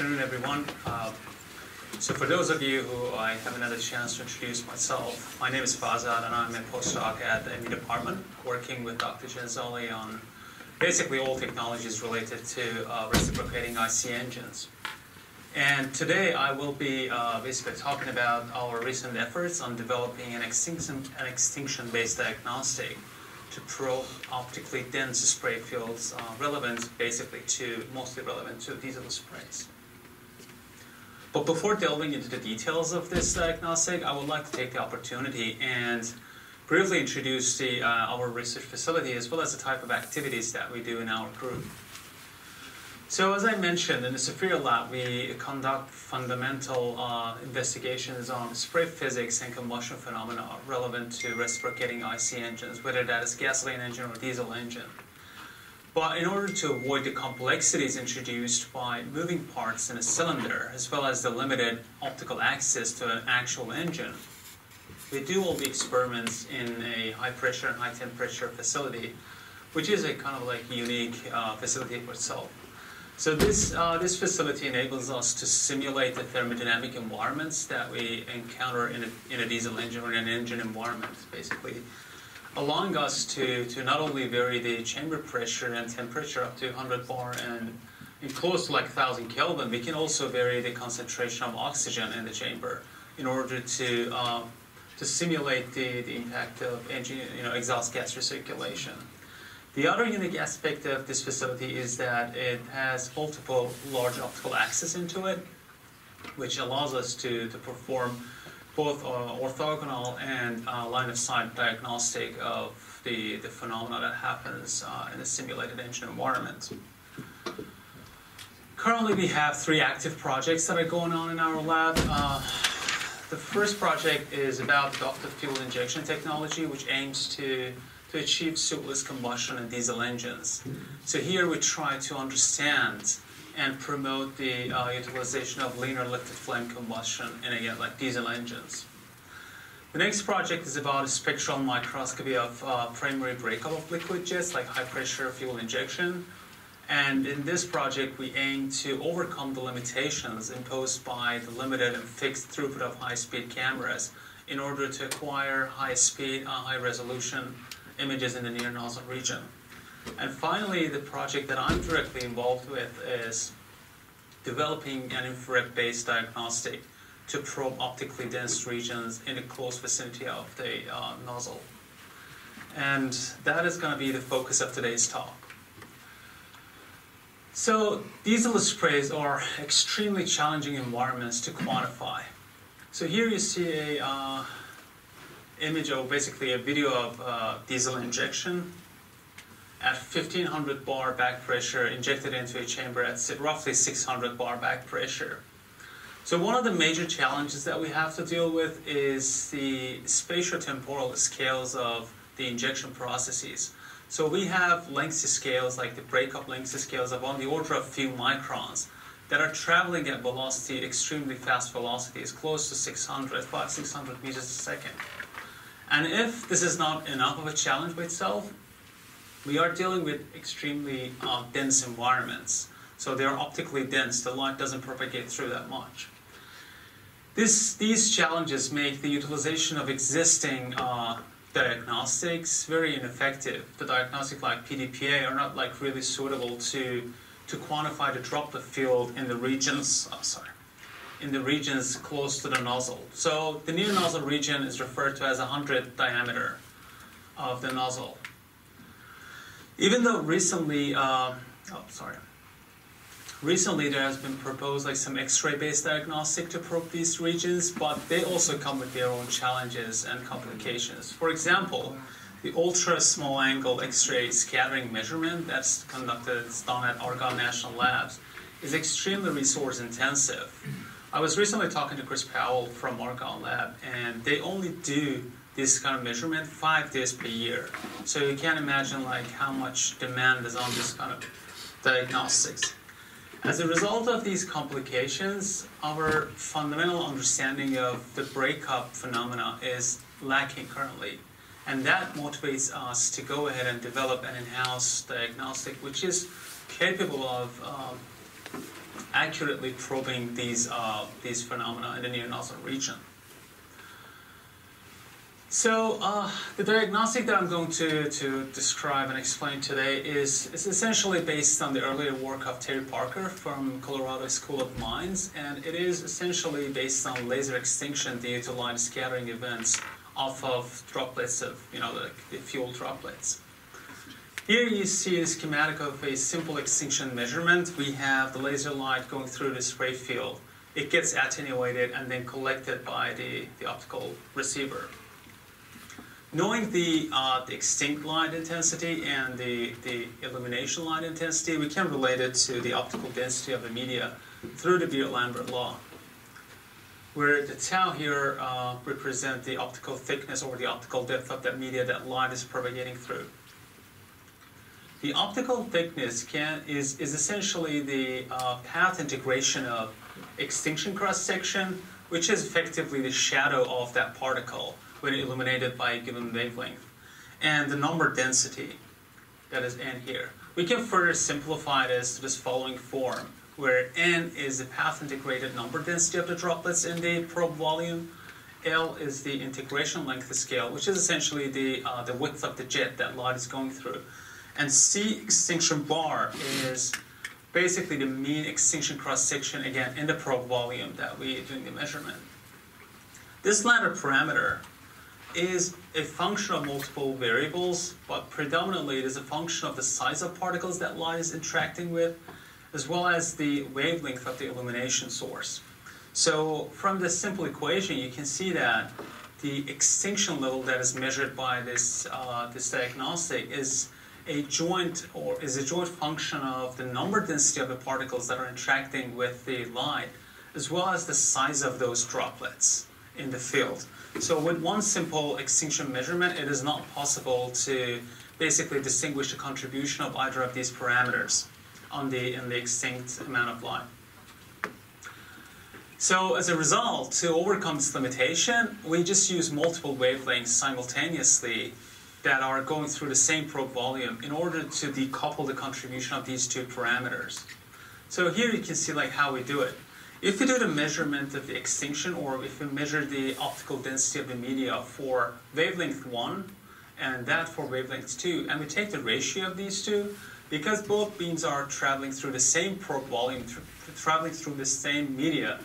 afternoon, everyone. So for those of you who I haven't had a chance to introduce myself, my name is Farzad and I'm a postdoc at the ME department, working with Dr. Jansali on basically all technologies related to reciprocating IC engines. And today I will be basically talking about our recent efforts on developing an extinction-based diagnostic to probe optically dense spray fields mostly relevant to diesel sprays. But before delving into the details of this diagnostic, I would like to take the opportunity and briefly introduce our research facility as well as the type of activities that we do in our group. So as I mentioned, in the Sopheia Lab, we conduct fundamental investigations on spray physics and combustion phenomena relevant to reciprocating IC engines, whether that is gasoline engine or diesel engine. But in order to avoid the complexities introduced by moving parts in a cylinder, as well as the limited optical access to an actual engine, we do all the experiments in a high-pressure and high-temperature facility, which is a kind of like unique facility for itself. So this facility enables us to simulate the thermodynamic environments that we encounter in a diesel engine or in an engine environment, basically, allowing us to not only vary the chamber pressure and temperature up to 100 bar and in close to like 1,000 Kelvin, we can also vary the concentration of oxygen in the chamber in order to simulate the impact of engine, exhaust gas recirculation. The other unique aspect of this facility is that it has multiple large optical axes into it, which allows us to perform both orthogonal and line-of-sight diagnostic of the phenomena that happens in a simulated engine environment. Currently, we have three active projects that are going on in our lab. The first project is about ducted fuel injection technology, which aims to achieve souppless combustion in diesel engines. So here we try to understand and promote the utilization of linear lifted flame combustion in, again, like diesel engines. The next project is about spectral microscopy of primary breakup of liquid jets, like high-pressure fuel injection. And in this project, we aim to overcome the limitations imposed by the limited and fixed throughput of high-speed cameras in order to acquire high-speed, high-resolution images in the near nozzle region. And finally, the project that I'm directly involved with is developing an infrared-based diagnostic to probe optically dense regions in the close vicinity of the nozzle. And that is going to be the focus of today's talk. So diesel sprays are extremely challenging environments to quantify. So here you see a image, or basically a video of diesel injection at 1,500 bar back pressure injected into a chamber at roughly 600 bar back pressure. So one of the major challenges that we have to deal with is the spatiotemporal scales of the injection processes. So we have lengths of scales, like the breakup lengths of scales of on the order of few microns that are traveling at velocity, extremely fast velocities, close to 500-600 meters a second. And if this is not enough of a challenge by itself, we are dealing with extremely dense environments. So they are optically dense. The light doesn't propagate through that much. These challenges make the utilization of existing diagnostics very ineffective. The diagnostics like PDPA are not like really suitable to quantify the droplet field in the regions. In the regions close to the nozzle. So the near nozzle region is referred to as 100 diameter of the nozzle. Even though recently, recently there has been proposed like some X-ray based diagnostic to probe these regions, but they also come with their own challenges and complications. For example, the ultra small angle X-ray scattering measurement that's conducted, it's done at Argonne National Labs, is extremely resource intensive. I was recently talking to Chris Powell from Argonne Lab, and they only do this kind of measurement 5 days per year. So you can't imagine like how much demand is on this kind of diagnostics. As a result of these complications, our fundamental understanding of the breakup phenomena is lacking currently. And that motivates us to go ahead and develop an in-house diagnostic, which is capable of accurately probing these phenomena in the near-northern region. So the diagnostic that I'm going to describe and explain today is essentially based on the earlier work of Terry Parker from Colorado School of Mines, and it is essentially based on laser extinction due to light scattering events off of droplets of, the fuel droplets. Here you see a schematic of a simple extinction measurement. We have the laser light going through the spray field. It gets attenuated and then collected by the optical receiver. Knowing the extinct light intensity and the illumination light intensity, we can relate it to the optical density of the media through the Beer-Lambert law, where the tau here represent the optical thickness or the optical depth of that media that light is propagating through. The optical thickness is essentially the path integration of extinction cross-section, which is effectively the shadow of that particle when illuminated by a given wavelength, and the number density that is n here. We can further simplify this to this following form, where n is the path integrated number density of the droplets in the probe volume, L is the integration length scale, which is essentially the width of the jet that light is going through, and C extinction bar is basically the mean extinction cross-section, again, in the probe volume that we're doing the measurement. This latter parameter is a function of multiple variables, but predominantly it is a function of the size of particles that light is interacting with, as well as the wavelength of the illumination source. So from this simple equation, you can see that the extinction level that is measured by this diagnostic is a joint function of the number density of the particles that are interacting with the light, as well as the size of those droplets in the field. So with one simple extinction measurement, it is not possible to basically distinguish the contribution of either of these parameters in the extinct amount of light. So as a result, to overcome this limitation, we just use multiple wavelengths simultaneously that are going through the same probe volume in order to decouple the contribution of these two parameters. So here you can see how we do it. If we do the measurement of the extinction, or if we measure the optical density of the media for wavelength 1 and that for wavelength 2, and we take the ratio of these two, because both beams are traveling through the same probe volume, traveling through the same media,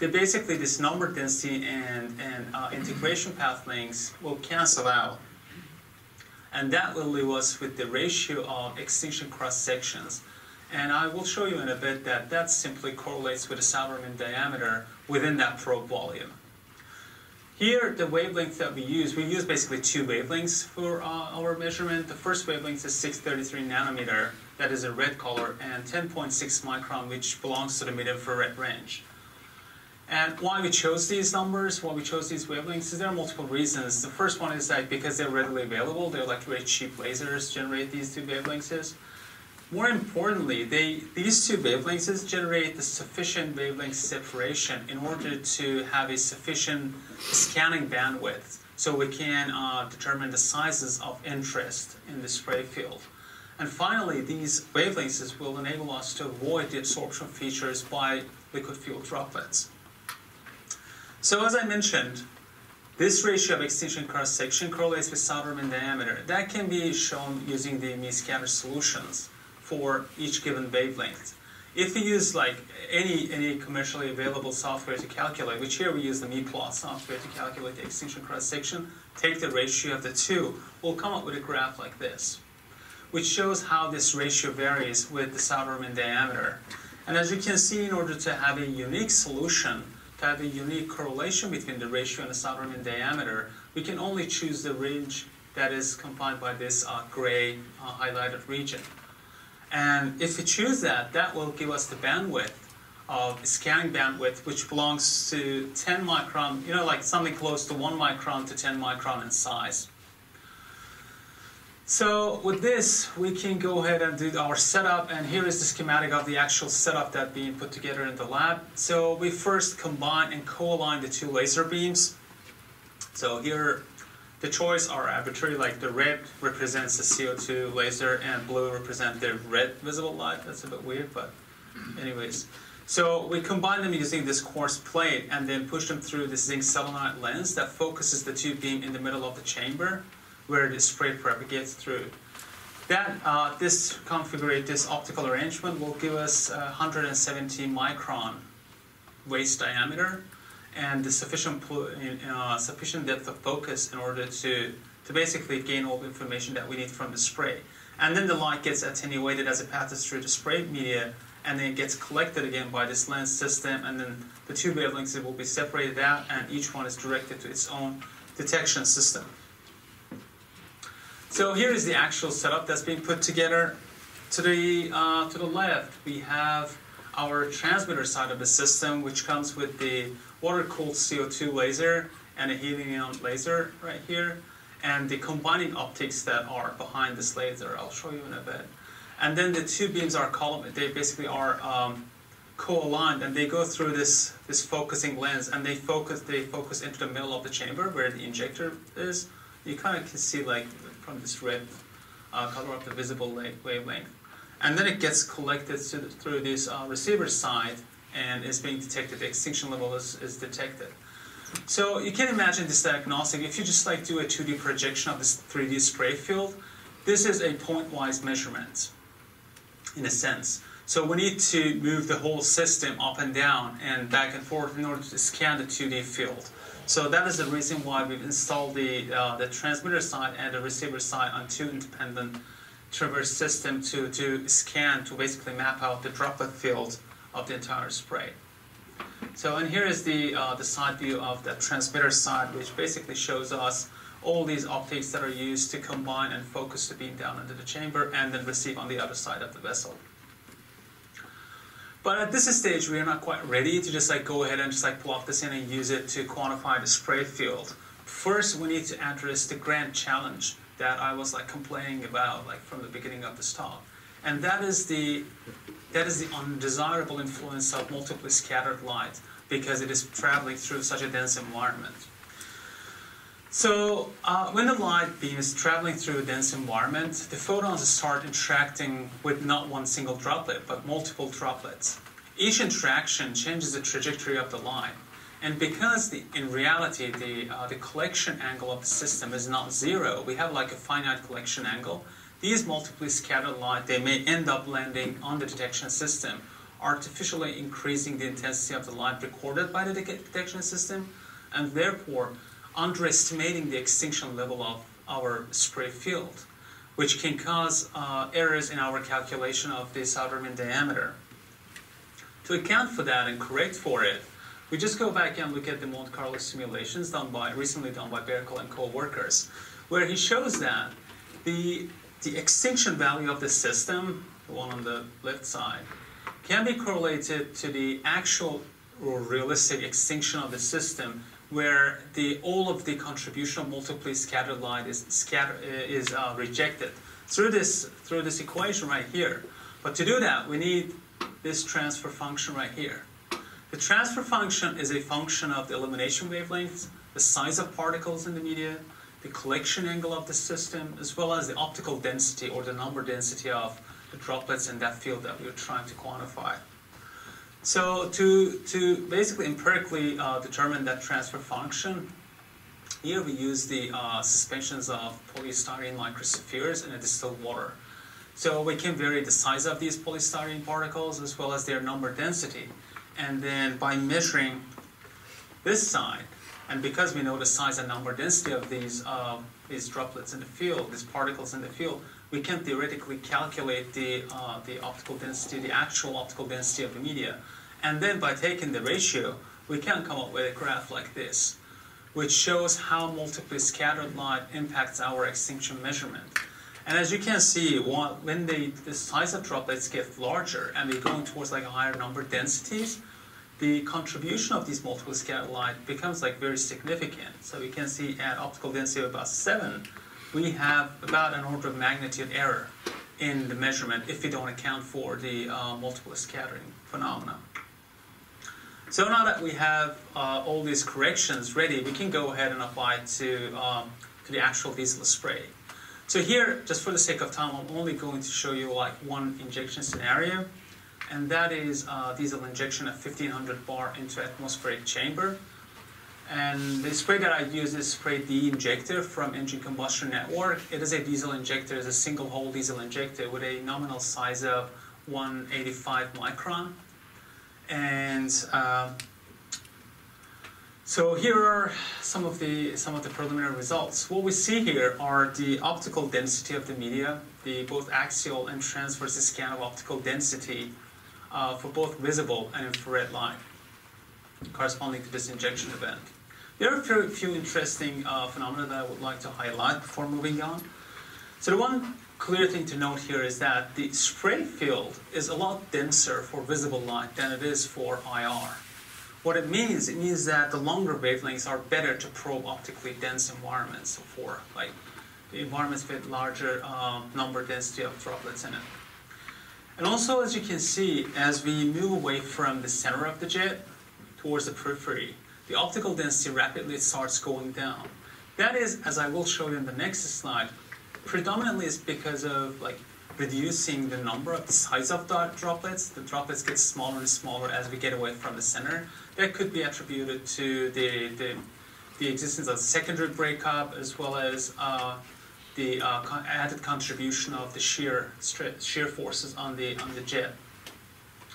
basically this number density and integration path lengths will cancel out. And that will leave us with the ratio of extinction cross-sections. And I will show you in a bit that that simply correlates with the Sauter mean diameter within that probe volume. Here, the wavelength that we use basically two wavelengths for our measurement. The first wavelength is 633 nanometer, that is a red color, and 10.6 micron, which belongs to the mid-infrared range. And why we chose these numbers, why we chose these wavelengths, is there are multiple reasons. The first one is because they're readily available, they're very cheap lasers generate these two wavelengths. More importantly, these two wavelengths generate the sufficient wavelength separation in order to have a sufficient scanning bandwidth, so we can determine the sizes of interest in the spray field. And finally, these wavelengths will enable us to avoid the absorption features by liquid fuel droplets. So as I mentioned, this ratio of extinction cross-section correlates with Sauter mean diameter. That can be shown using the Mie scatter solutions for each given wavelength. If we use any commercially available software to calculate, which here we use the MiePlot software to calculate the extinction cross-section, take the ratio of the two, we'll come up with a graph like this, which shows how this ratio varies with the Sauter mean diameter. And as you can see, in order to have a unique solution, to have a unique correlation between the ratio and the Sauter mean diameter, we can only choose the range that is confined by this gray highlighted region. And if we choose that, that will give us the bandwidth of scanning bandwidth, which belongs to 10 micron, something close to 1 micron to 10 micron in size. So with this, we can go ahead and do our setup, and here is the schematic of the actual setup that's being put together in the lab. So we first combine and co-align the two laser beams. So here, the choice are arbitrary, the red represents the CO2 laser and blue represents the red visible light. That's a bit weird, but anyways. So we combine them using this coarse plate and then push them through the zinc selenide lens that focuses the tube beam in the middle of the chamber where the spray propagates through. Then this optical arrangement will give us 170 micron waist diameter and the sufficient depth of focus in order to basically gain all the information that we need from the spray. And then the light gets attenuated as it passes through the spray media, and then it gets collected again by this lens system, and then the two wavelengths will be separated out and each one is directed to its own detection system. So here is the actual setup that's being put together. To the left, we have our transmitter side of the system, which comes with the water-cooled CO2 laser and a helium neon laser right here, and the combining optics that are behind this laser. I'll show you in a bit. And then the two beams are co-aligned, and they go through this focusing lens, and they focus into the middle of the chamber where the injector is. You kind of can see, like, from this red color of the visible wavelength. And then it gets collected through this receiver side and is being detected. The extinction level is detected. So you can imagine this diagnostic. If you just do a 2D projection of this 3D spray field, this is a point-wise measurement, in a sense. So we need to move the whole system up and down and back and forth in order to scan the 2D field. So that is the reason why we've installed the transmitter side and the receiver side on two independent traverse systems to basically map out the droplet field of the entire spray. So, and here is the side view of the transmitter side, which basically shows us all these optics that are used to combine and focus the beam down into the chamber and then receive on the other side of the vessel. But at this stage, we are not quite ready to go ahead and plop this in and use it to quantify the spray field. First, we need to address the grand challenge that I was complaining about from the beginning of this talk, and that is the undesirable influence of multiply scattered light because it is traveling through such a dense environment. So when the light beam is traveling through a dense environment, the photons start interacting with not one single droplet, but multiple droplets. Each interaction changes the trajectory of the light. And because in reality the collection angle of the system is not zero, we have a finite collection angle, these multiply scattered light, they may end up landing on the detection system, artificially increasing the intensity of the light recorded by the detection system, and therefore underestimating the extinction level of our spray field, which can cause errors in our calculation of the Sauter mean diameter. To account for that and correct for it, we just go back and look at the Monte Carlo simulations recently done by Bercal and co-workers, where he shows that the extinction value of the system, the one on the left side, can be correlated to the actual or realistic extinction of the system, where all of the contribution of multiply scattered light is rejected through this equation right here. But to do that, we need this transfer function right here. The transfer function is a function of the illumination wavelengths, the size of particles in the media, the collection angle of the system, as well as the optical density or the number density of the droplets in that field that we're trying to quantify. So to basically empirically determine that transfer function, here we use the suspensions of polystyrene microspheres in a distilled water. So we can vary the size of these polystyrene particles as well as their number density. And then by measuring this side, and because we know the size and number density of these droplets in the field, these particles in the field, we can theoretically calculate the optical density, the actual optical density of the media. And then by taking the ratio, we can come up with a graph like this, which shows how multiply scattered light impacts our extinction measurement. And as you can see, when the size of droplets get larger and we're going towards higher number densities, the contribution of these multiple scattered light becomes very significant. So we can see at optical density of about 7, we have about an order of magnitude error in the measurement if we don't account for the multiple scattering phenomena. So now that we have all these corrections ready, we can go ahead and apply to the actual diesel spray. So here, just for the sake of time, I'm only going to show you one injection scenario. and that is diesel injection at 1500 bar into atmospheric chamber. And the spray that I use is Spray D injector from Engine Combustion Network. It is a diesel injector, it's a single hole diesel injector with a nominal size of 185 micron. And so here are some of the preliminary results. What we see here are the optical density of the media, the both axial and transverse scan of optical density for both visible and infrared light, corresponding to this injection event. There are a few interesting phenomena that I would like to highlight before moving on. So the one clear thing to note here is that the spray field is a lot denser for visible light than it is for IR. What it means that the longer wavelengths are better to probe optically dense environments, so for like the environments with larger number density of droplets in it. And also, as you can see, as we move away from the center of the jet towards the periphery, the optical density rapidly starts going down. That is, as I will show you in the next slide, predominantly is because of like reducing the number of the size of the droplets. The droplets get smaller and smaller as we get away from the center. That could be attributed to the existence of secondary breakup, as well as the added contribution of the shear forces on the jet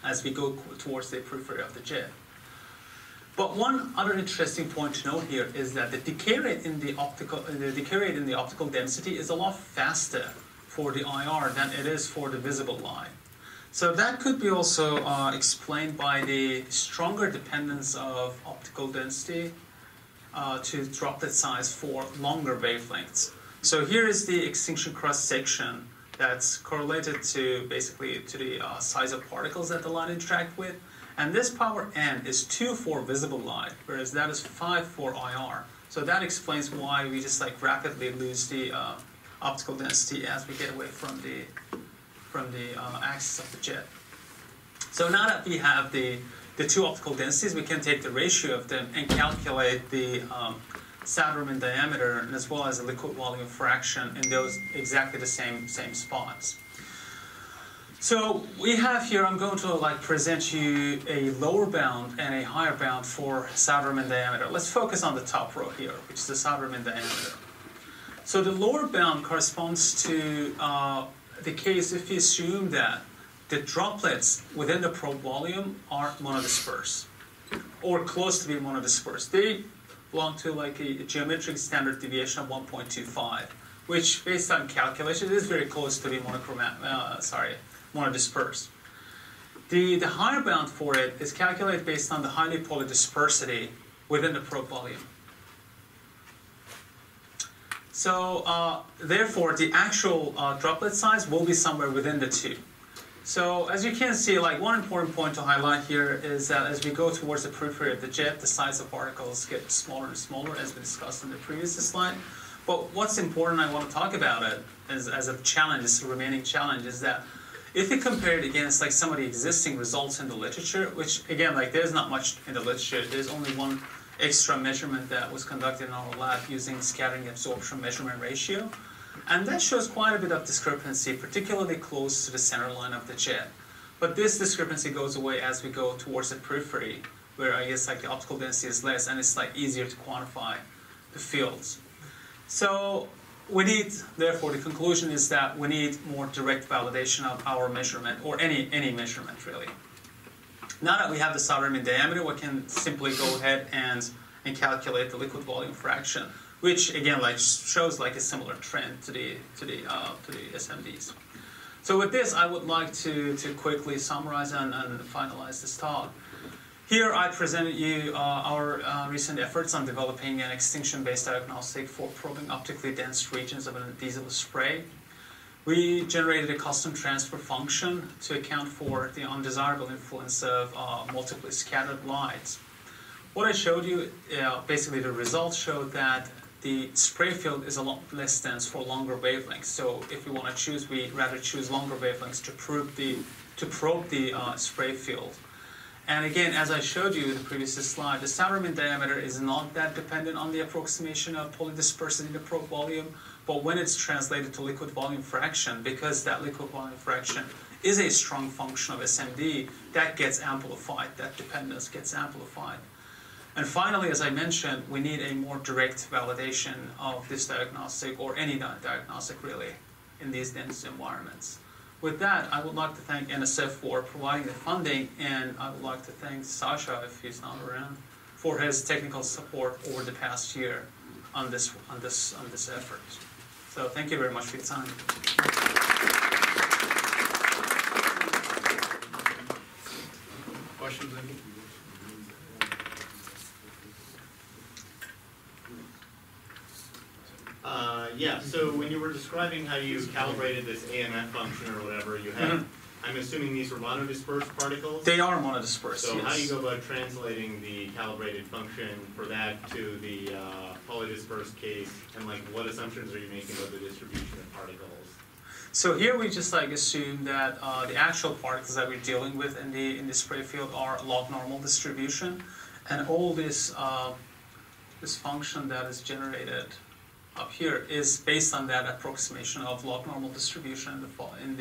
as we go towards the periphery of the jet. But one other interesting point to note here is that the decay rate in the optical density is a lot faster for the IR than it is for the visible light. So that could be also explained by the stronger dependence of optical density to droplet size for longer wavelengths. So here is the extinction cross-section that's correlated to basically to the size of particles that the light interact with. And this power n is 2 for visible light, whereas that is 5 for IR. So that explains why we just like rapidly lose the optical density as we get away from the axis of the jet. So now that we have the two optical densities, we can take the ratio of them and calculate the Sauter mean diameter, and as well as the liquid volume fraction in those exactly the same spots. So we have here, I'm going to like present you a lower bound and a higher bound for Sauter mean diameter. Let's focus on the top row here, which is the Sauter mean diameter. So the lower bound corresponds to the case if you assume that the droplets within the probe volume are monodisperse, or close to being monodisperse. They belong to like a geometric standard deviation of 1.25, which based on calculation is very close to being monodispersed. The higher bound for it is calculated based on the highly polydispersity within the probe volume. So therefore, the actual droplet size will be somewhere within the two. So as you can see, like one important point to highlight here is that as we go towards the periphery of the jet, the size of particles get smaller and smaller, as we discussed in the previous slide. But what's important, I want to talk about it as a challenge, as a remaining challenge, is that if you compare it against like some of the existing results in the literature, which again, like there's not much in the literature, there's only one extra measurement that was conducted in our lab using scattering absorption measurement ratio. And that shows quite a bit of discrepancy, particularly close to the center line of the jet. But this discrepancy goes away as we go towards the periphery, where I guess like the optical density is less and it's like easier to quantify the fields. So we need, therefore, the conclusion is that we need more direct validation of our measurement, or any measurement, really. Now that we have the Sauter mean diameter, we can simply go ahead and calculate the liquid volume fraction, which again like shows like a similar trend to the SMDs. So with this, I would like to quickly summarize and finalize this talk. Here I presented you our recent efforts on developing an extinction-based diagnostic for probing optically dense regions of a diesel spray. We generated a custom transfer function to account for the undesirable influence of multiply scattered lights. What I showed you, basically the results showed that the spray field is a lot less dense for longer wavelengths. So if we want to choose, we rather choose longer wavelengths to probe the spray field. And again, as I showed you in the previous slide, the Sauter mean diameter is not that dependent on the approximation of polydispersity in the probe volume, but when it's translated to liquid volume fraction, because that liquid volume fraction is a strong function of SMD, that gets amplified, that dependence gets amplified. And finally, as I mentioned, we need a more direct validation of this diagnostic, or any diagnostic really, in these dense environments. With that, I would like to thank NSF for providing the funding, and I would like to thank Sasha, if he's not around, for his technical support over the past year on this effort. So thank you very much for your time. Questions? Yeah, so when you were describing how you calibrated this AMF function or whatever, you had, I'm assuming these were monodispersed particles? They are monodispersed, so yes. How do you go about translating the calibrated function for that to the polydispersed case, and like what assumptions are you making about the distribution of particles? So here we just like assume that the actual particles that we're dealing with in the spray field are log normal distribution, and all this this function that is generated up here is based on that approximation of log normal distribution in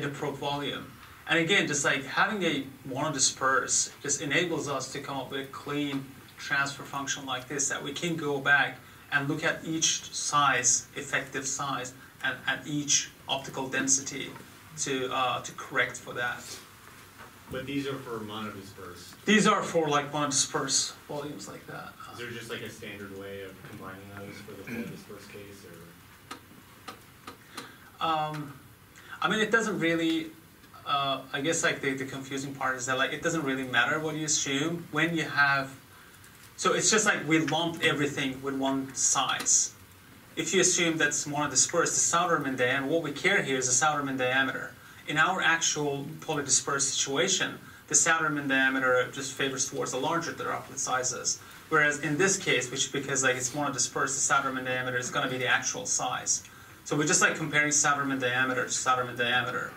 the probe volume. And again, just like having a monodisperse just enables us to come up with a clean transfer function like this that we can go back and look at each size, effective size, and at each optical density to correct for that. But these are for monodisperse. These are for like monodisperse volumes like that. Is there just like a standard way of combining those for the monodisperse case, or? I mean, it doesn't really. I guess like the confusing part is that like it doesn't really matter what you assume when you have. So it's just like we lumped everything with one size. If you assume that's monodisperse, the Sauter mean diameter. What we care here is the Sauter mean diameter. In our actual polydispersed situation, the Sauter mean diameter just favors towards the larger droplet sizes. Whereas in this case, which because like it's monodispersed, the Sauter mean diameter is going to be the actual size. So we're just like comparing Sauter mean diameter to Sauter mean diameter.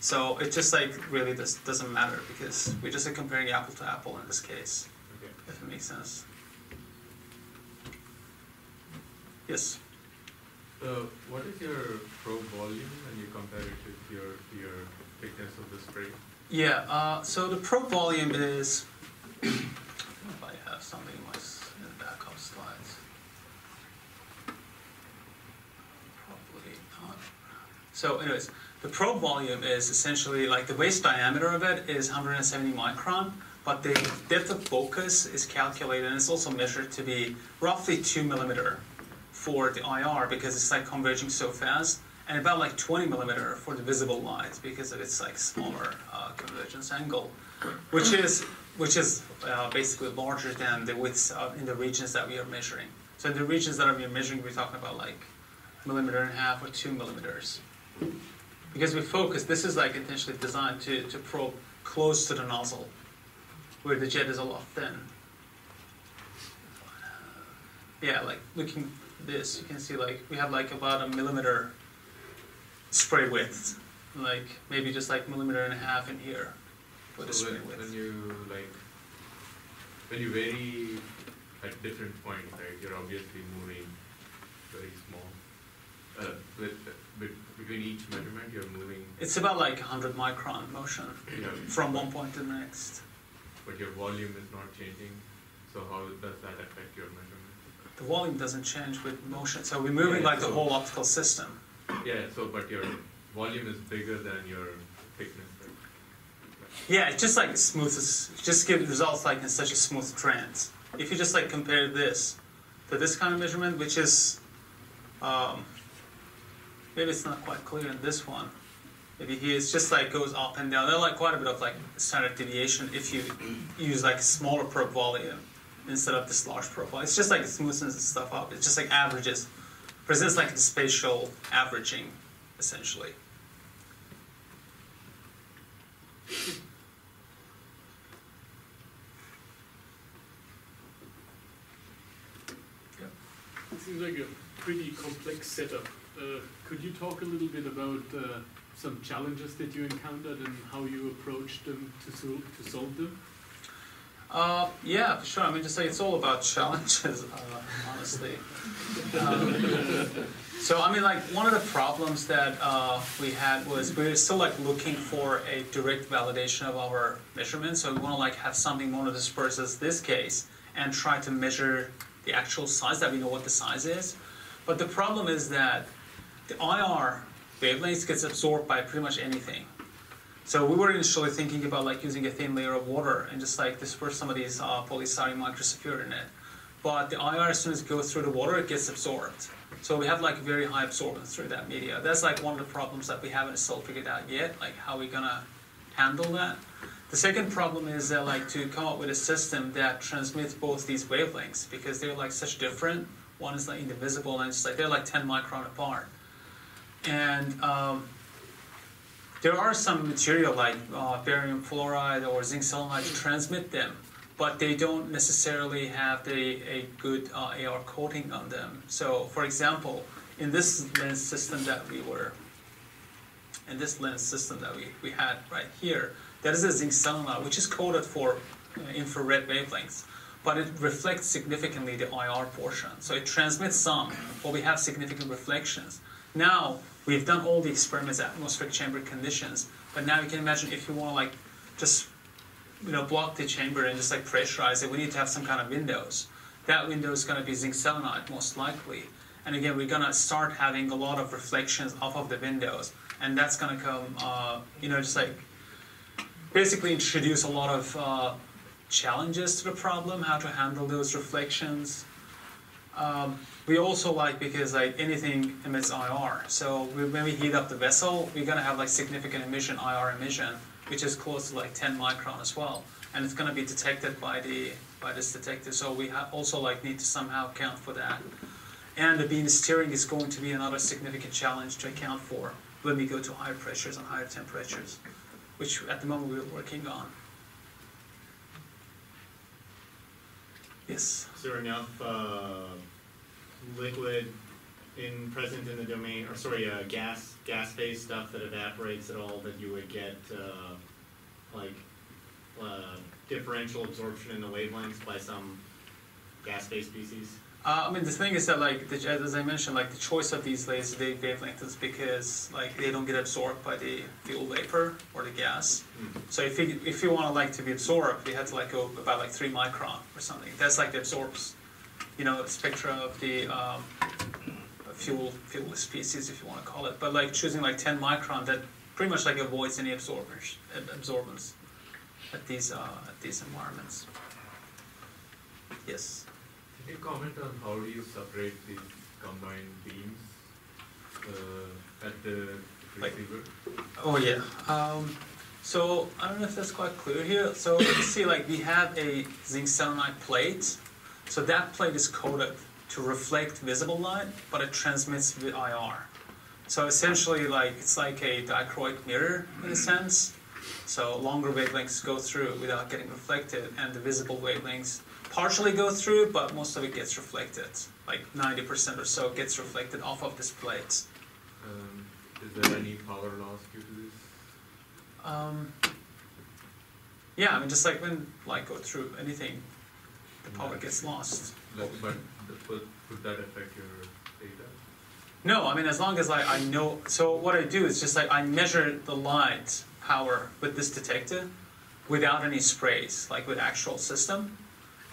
So it just like really doesn't matter because we're just like comparing apple to apple in this case. Okay. If it makes sense. Yes. What is your probe volume when you compare it with your thickness of the spray? Yeah, so the probe volume is, if I have something in the backup slides, probably not. So anyways, the probe volume is essentially like the waist diameter of it is 170 micron, but the depth of focus is calculated and it's also measured to be roughly 2 millimeter. For the IR because it's like converging so fast, and about like 20 millimeter for the visible light because of its like smaller convergence angle, which is basically larger than the widths in the regions that we are measuring. So in the regions that we are measuring, we're talking about like 1.5 millimeters or 2 millimeters, because we focus. This is like intentionally designed to probe close to the nozzle, where the jet is a lot thin. Yeah, like looking. This you can see like we have like about 1 millimeter spray width, like maybe just like 1.5 millimeters in here for the spray width. When you vary at different points, right, you're obviously moving very small. Between each measurement, you're moving. It's about like 100 micron motion from one point to the next. But your volume is not changing, so how does that affect your measurement? The volume doesn't change with motion, so we're moving like the whole optical system. Yeah, so but your volume is bigger than your thickness, right? Yeah, it just like smooths, just gives results like in such a smooth trend. If you just like compare this to this kind of measurement, which is maybe it's not quite clear in this one. Maybe here it's just like goes up and down. There's like quite a bit of like standard deviation if you use like a smaller probe volume. Instead of this large profile, it's just like it smoothens this stuff up. It just like averages, presents like the spatial averaging, essentially. Yeah. It seems like a pretty complex setup. Could you talk a little bit about some challenges that you encountered and how you approached them to solve them? Yeah, sure. I mean, to say it's all about challenges, honestly. So, I mean, like, one of the problems that we had was we were still, like, looking for a direct validation of our measurements. So we want to, like, have something monodisperse as this case and try to measure the actual size that we know what the size is. But the problem is that the IR wavelengths gets absorbed by pretty much anything. So we were initially thinking about like using a thin layer of water and just like disperse some of these polystyrene microsphere in it. But the IR, as soon as it goes through the water, it gets absorbed. So we have like very high absorbance through that media. That's like one of the problems that we haven't still figured out yet, like how we're gonna handle that. The second problem is that like to come up with a system that transmits both these wavelengths because they're like such different. One is like indivisible and it's like they're like 10 micron apart. And there are some material like barium fluoride or zinc selenide to transmit them, but they don't necessarily have a good AR coating on them. So, for example, in this lens system that we had right here, that is a zinc selenide, which is coded for infrared wavelengths, but it reflects significantly the IR portion. So it transmits some, but we have significant reflections. Now, we've done all the experiments at atmospheric chamber conditions, but now you can imagine if you want to like just block the chamber and just like pressurize it, we need to have some kind of windows. That window is going to be zinc selenide most likely. And again, we're going to start having a lot of reflections off of the windows, and that's going to come, just like basically introduce a lot of challenges to the problem, how to handle those reflections. We also like, because like anything emits IR, so when we heat up the vessel, we're gonna have like significant emission, IR emission, which is close to like 10 micron as well, and it's gonna be detected by this detector. So we also like need to somehow account for that, and the beam steering is going to be another significant challenge to account for when we go to higher pressures and higher temperatures, which at the moment we're working on. Yes. Is there enough liquid present in the domain, or sorry, gas-based stuff that evaporates at all that you would get differential absorption in the wavelengths by some gas-based species? I mean, the thing is that, like, as I mentioned, like the choice of these lasers, they wavelength is because like they don't get absorbed by the fuel vapor or the gas. Mm-hmm. So if you want to like to be absorbed, we had to like go about like 3 micron or something. That's like the absorbs, spectra of the fuel species, if you want to call it. But like choosing like 10 micron, that pretty much like avoids any absorbance at these environments. Yes. Can you comment on how do you separate these combined beams at the receiver? Oh yeah. So I don't know if that's quite clear here. So you see, like, we have a zinc selenide plate. So that plate is coated to reflect visible light, but it transmits the IR. So essentially, like, it's like a dichroic mirror in a sense. So longer wavelengths go through without getting reflected, and the visible wavelengths partially go through, but most of it gets reflected. Like 90% or so gets reflected off of this plate. Is there any power loss due to this? Yeah, I mean, just like when light go through anything, the power gets lost. But could that affect your data? No, I mean, as long as I know. So what I do is just like I measure the light power with this detector without any sprays, like with actual system.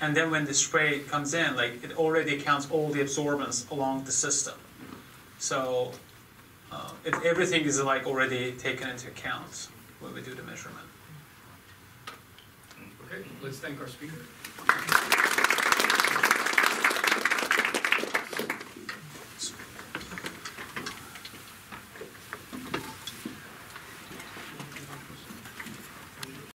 And then when the spray comes in, like, it already counts all the absorbance along the system. So everything is like already taken into account when we do the measurement. Okay, let's thank our speaker.